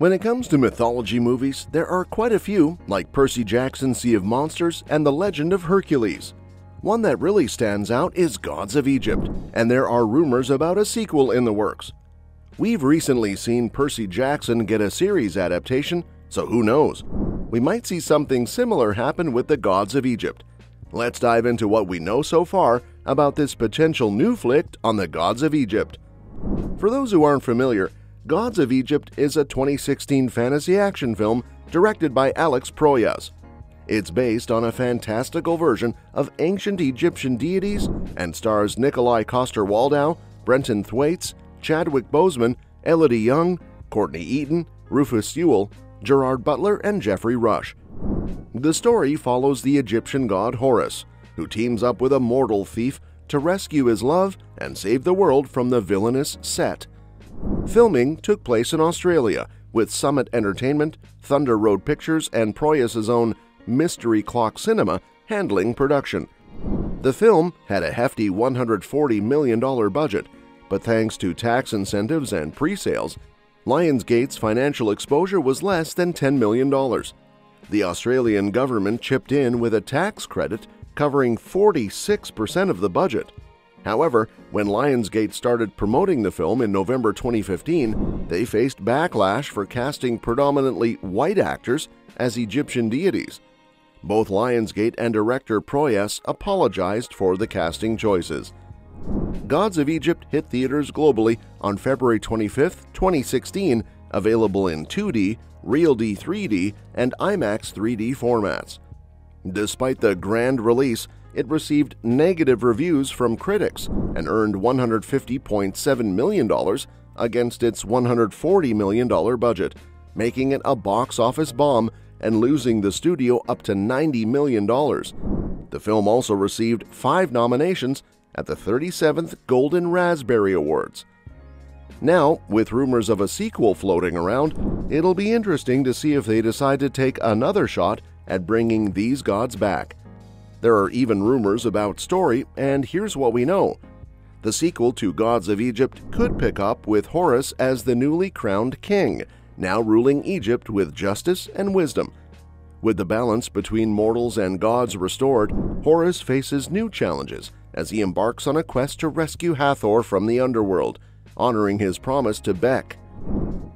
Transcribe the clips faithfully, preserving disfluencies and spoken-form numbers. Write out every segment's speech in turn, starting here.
When it comes to mythology movies, there are quite a few, like Percy Jackson's Sea of Monsters and The Legend of Hercules. One that really stands out is Gods of Egypt, and there are rumors about a sequel in the works. We've recently seen Percy Jackson get a series adaptation, so who knows? We might see something similar happen with the Gods of Egypt. Let's dive into what we know so far about this potential new flick on the Gods of Egypt. For those who aren't familiar, Gods of Egypt is a twenty sixteen fantasy action film directed by Alex Proyas. It's based on a fantastical version of ancient Egyptian deities and stars Nikolaj Coster-Waldau, Brenton Thwaites, Chadwick Boseman, Élodie Yung, Courtney Eaton, Rufus Sewell, Gerard Butler, and Geoffrey Rush. The story follows the Egyptian god Horus, who teams up with a mortal thief to rescue his love and save the world from the villainous Set. Filming took place in Australia, with Summit Entertainment, Thunder Road Pictures, and Proyas' own Mystery Clock Cinema handling production. The film had a hefty one hundred forty million dollars budget, but thanks to tax incentives and pre-sales, Lionsgate's financial exposure was less than ten million dollars. The Australian government chipped in with a tax credit covering forty-six percent of the budget. However, when Lionsgate started promoting the film in November twenty fifteen, they faced backlash for casting predominantly white actors as Egyptian deities. Both Lionsgate and director Proyas apologized for the casting choices. Gods of Egypt hit theaters globally on February twenty-fifth, twenty sixteen, available in two D, RealD three D, and IMAX three D formats. Despite the grand release, it received negative reviews from critics and earned one hundred fifty point seven million dollars against its one hundred forty million dollars budget, making it a box office bomb and losing the studio up to ninety million dollars. The film also received five nominations at the thirty-seventh Golden Raspberry Awards. Now, with rumors of a sequel floating around, it'll be interesting to see if they decide to take another shot at bringing these gods back. There are even rumors about story, and here's what we know. The sequel to Gods of Egypt could pick up with Horus as the newly crowned king, now ruling Egypt with justice and wisdom. With the balance between mortals and gods restored, Horus faces new challenges as he embarks on a quest to rescue Hathor from the underworld, honoring his promise to Beck.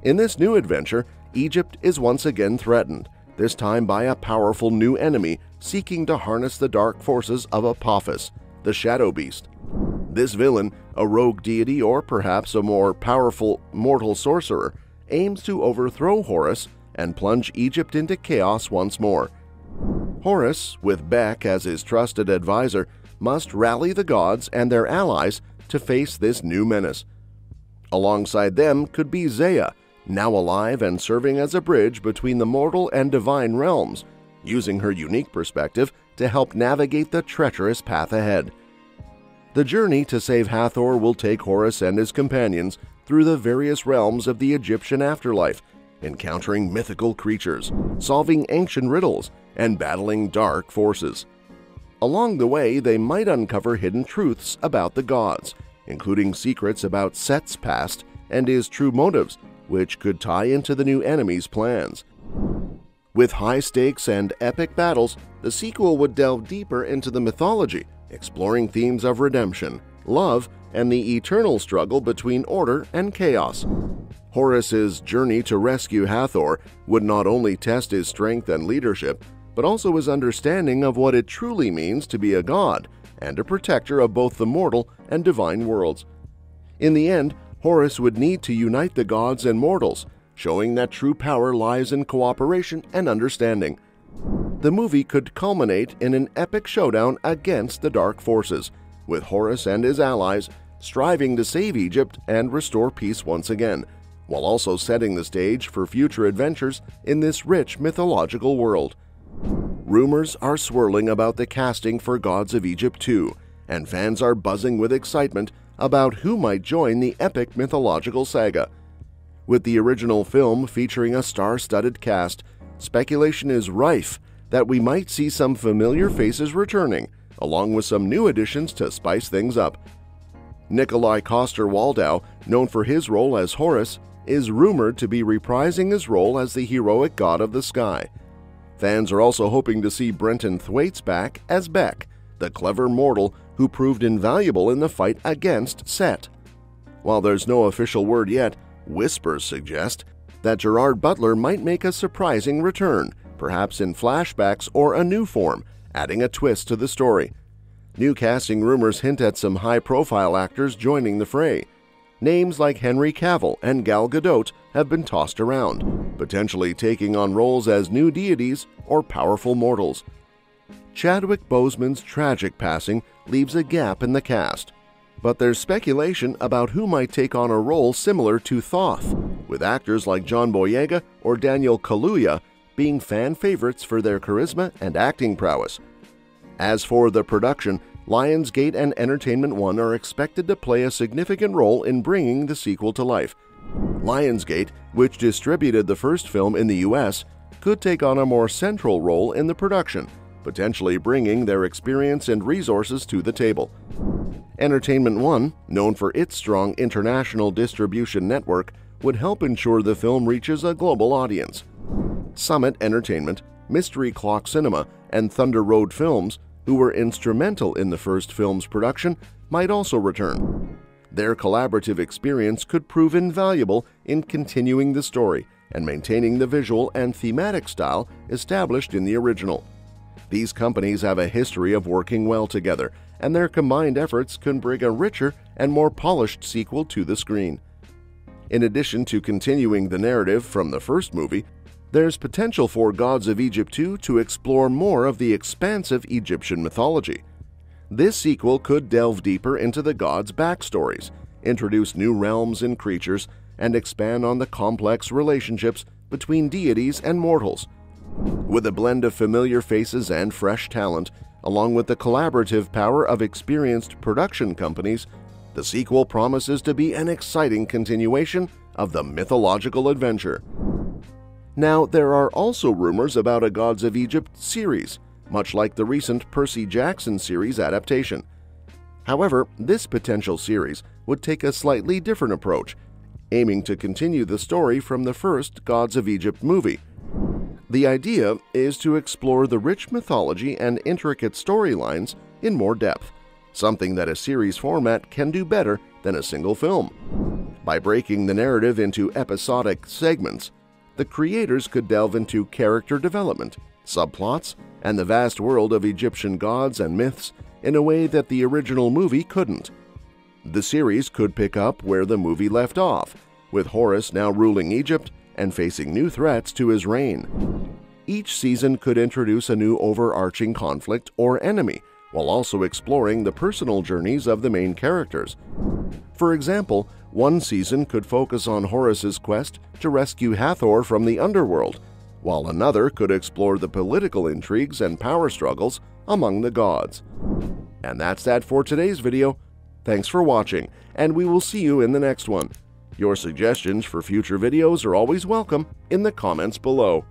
In this new adventure, Egypt is once again threatened, this time by a powerful new enemy seeking to harness the dark forces of Apophis, the shadow beast. This villain, a rogue deity or perhaps a more powerful mortal sorcerer, aims to overthrow Horus and plunge Egypt into chaos once more. Horus, with Beck as his trusted advisor, must rally the gods and their allies to face this new menace. Alongside them could be Zaya, now alive and serving as a bridge between the mortal and divine realms, using her unique perspective to help navigate the treacherous path ahead. The journey to save Hathor will take Horus and his companions through the various realms of the Egyptian afterlife, encountering mythical creatures, solving ancient riddles, and battling dark forces. Along the way, they might uncover hidden truths about the gods, including secrets about Set's past and his true motives, which could tie into the new enemy's plans. With high stakes and epic battles, the sequel would delve deeper into the mythology, exploring themes of redemption, love, and the eternal struggle between order and chaos. Horus's journey to rescue Hathor would not only test his strength and leadership, but also his understanding of what it truly means to be a god and a protector of both the mortal and divine worlds. In the end, Horus would need to unite the gods and mortals, showing that true power lies in cooperation and understanding. The movie could culminate in an epic showdown against the dark forces, with Horus and his allies striving to save Egypt and restore peace once again, while also setting the stage for future adventures in this rich mythological world. Rumors are swirling about the casting for Gods of Egypt two, and fans are buzzing with excitement about who might join the epic mythological saga. With the original film featuring a star-studded cast, speculation is rife that we might see some familiar faces returning, along with some new additions to spice things up. Nikolaj Coster-Waldau, known for his role as Horus, is rumored to be reprising his role as the heroic god of the sky. Fans are also hoping to see Brenton Thwaites back as Beck, the clever mortal who proved invaluable in the fight against Set. While there's no official word yet, whispers suggest that Gerard Butler might make a surprising return, perhaps in flashbacks or a new form, adding a twist to the story. New casting rumors hint at some high-profile actors joining the fray. Names like Henry Cavill and Gal Gadot have been tossed around, potentially taking on roles as new deities or powerful mortals. Chadwick Boseman's tragic passing leaves a gap in the cast, but there's speculation about who might take on a role similar to Thoth, with actors like John Boyega or Daniel Kaluuya being fan favorites for their charisma and acting prowess. As for the production, Lionsgate and Entertainment One are expected to play a significant role in bringing the sequel to life. Lionsgate, which distributed the first film in the U S, could take on a more central role in the production, potentially bringing their experience and resources to the table. Entertainment One, known for its strong international distribution network, would help ensure the film reaches a global audience. Summit Entertainment, Mystery Clock Cinema, and Thunder Road Films, who were instrumental in the first film's production, might also return. Their collaborative experience could prove invaluable in continuing the story and maintaining the visual and thematic style established in the original. These companies have a history of working well together, and their combined efforts can bring a richer and more polished sequel to the screen. In addition to continuing the narrative from the first movie, there's potential for Gods of Egypt two to explore more of the expansive Egyptian mythology. This sequel could delve deeper into the gods' backstories, introduce new realms and creatures, and expand on the complex relationships between deities and mortals. With a blend of familiar faces and fresh talent, along with the collaborative power of experienced production companies, the sequel promises to be an exciting continuation of the mythological adventure. Now, there are also rumors about a Gods of Egypt series, much like the recent Percy Jackson series adaptation. However, this potential series would take a slightly different approach, aiming to continue the story from the first Gods of Egypt movie. The idea is to explore the rich mythology and intricate storylines in more depth, something that a series format can do better than a single film. By breaking the narrative into episodic segments, the creators could delve into character development, subplots, and the vast world of Egyptian gods and myths in a way that the original movie couldn't. The series could pick up where the movie left off, with Horus now ruling Egypt and facing new threats to his reign. Each season could introduce a new overarching conflict or enemy, while also exploring the personal journeys of the main characters. For example, one season could focus on Horus's quest to rescue Hathor from the underworld, while another could explore the political intrigues and power struggles among the gods. And that's that for today's video. Thanks for watching, and we will see you in the next one. Your suggestions for future videos are always welcome in the comments below.